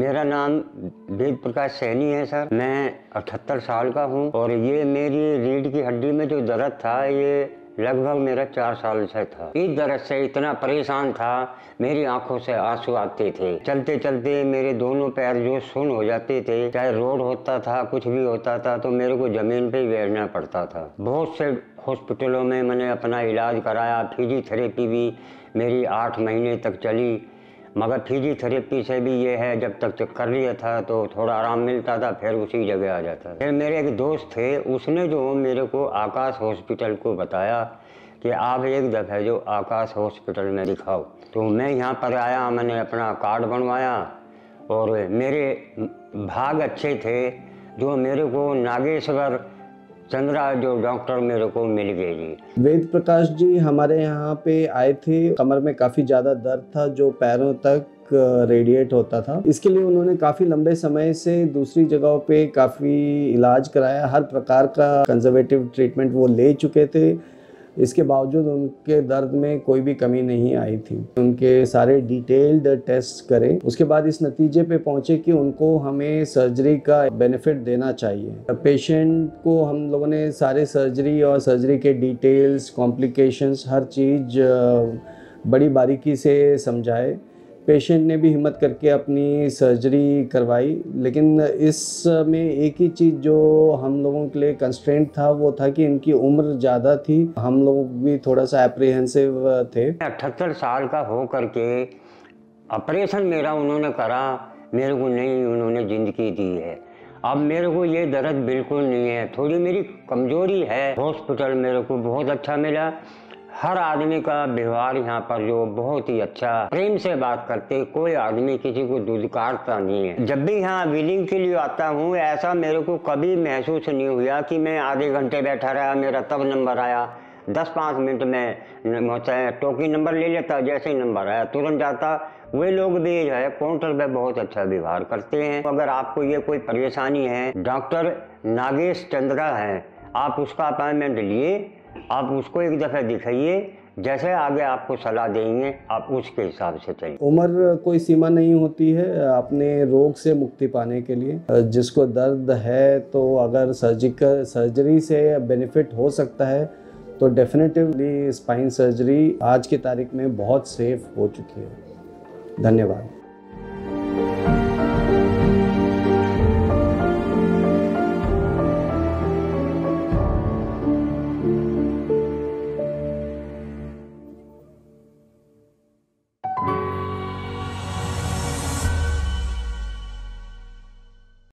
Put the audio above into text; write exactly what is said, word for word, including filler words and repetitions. मेरा नाम वेद प्रकाश सैनी है सर। मैं अठहत्तर साल का हूँ और ये मेरी रीढ़ की हड्डी में जो दर्द था ये लगभग मेरा चार साल से था। इस दर्द से इतना परेशान था, मेरी आंखों से आंसू आते थे। चलते चलते मेरे दोनों पैर जो सुन्न हो जाते थे, चाहे रोड होता था कुछ भी होता था तो मेरे को ज़मीन पे ही बैठना पड़ता था। बहुत से हॉस्पिटलों में मैंने अपना इलाज कराया, फिजियोथेरेपी भी मेरी आठ महीने तक चली, मगर फिजियोथेरेपी से भी ये है जब तक चेक कर लिया था तो थोड़ा आराम मिलता था, फिर उसी जगह आ जाता। फिर मेरे एक दोस्त थे, उसने जो मेरे को आकाश हॉस्पिटल को बताया कि आप एक दफ़े जो आकाश हॉस्पिटल में दिखाओ, तो मैं यहाँ पर आया, मैंने अपना कार्ड बनवाया और मेरे भाग अच्छे थे जो मेरे को नागेश चंद्रा जो डॉक्टर मेरे को मिल गई जी। वेद प्रकाश जी हमारे यहाँ पे आए थे। कमर में काफ़ी ज़्यादा दर्द था जो पैरों तक रेडिएट होता था। इसके लिए उन्होंने काफ़ी लंबे समय से दूसरी जगहों पे काफ़ी इलाज कराया, हर प्रकार का कंजर्वेटिव ट्रीटमेंट वो ले चुके थे। इसके बावजूद उनके दर्द में कोई भी कमी नहीं आई थी। उनके सारे डिटेल्ड टेस्ट करें, उसके बाद इस नतीजे पे पहुंचे कि उनको हमें सर्जरी का बेनिफिट देना चाहिए। पेशेंट को हम लोगों ने सारे सर्जरी और सर्जरी के डिटेल्स, कॉम्प्लिकेशंस, हर चीज़ बड़ी बारीकी से समझाए। पेशेंट ने भी हिम्मत करके अपनी सर्जरी करवाई, लेकिन इसमें एक ही चीज़ जो हम लोगों के लिए कंस्ट्रेंट था वो था कि इनकी उम्र ज़्यादा थी। हम लोग भी थोड़ा सा एप्रीहेंसिव थे। अठहत्तर साल का हो करके ऑपरेशन मेरा उन्होंने करा, मेरे को नहीं उन्होंने ज़िंदगी दी है। अब मेरे को ये दर्द बिल्कुल नहीं है, थोड़ी मेरी कमज़ोरी है। हॉस्पिटल मेरे को बहुत अच्छा मिला, हर आदमी का व्यवहार यहाँ पर जो बहुत ही अच्छा, प्रेम से बात करते, कोई आदमी किसी को दुदकारता नहीं है। जब भी यहाँ व्हीलिंग के लिए आता हूँ ऐसा मेरे को कभी महसूस नहीं हुआ कि मैं आधे घंटे बैठा रहा, मेरा तब नंबर आया। दस पाँच मिनट में पहुँचाया, टोकन नंबर ले लेता, जैसे ही नंबर आया तुरंत जाता। वे लोग भी जो है काउंटर पे बहुत अच्छा व्यवहार करते हैं। अगर आपको ये कोई परेशानी है, डॉक्टर नागेश चंद्रा है, आप उसका अपॉइंटमेंट लिए, आप उसको एक दफ़ा दिखाइए, जैसे आगे आपको सलाह देंगे आप उसके हिसाब से चलिए। उम्र कोई सीमा नहीं होती है अपने रोग से मुक्ति पाने के लिए। जिसको दर्द है तो अगर सर्जिकल सर्जरी से बेनिफिट हो सकता है तो डेफिनेटिवली स्पाइन सर्जरी आज की तारीख में बहुत सेफ हो चुकी है। धन्यवाद।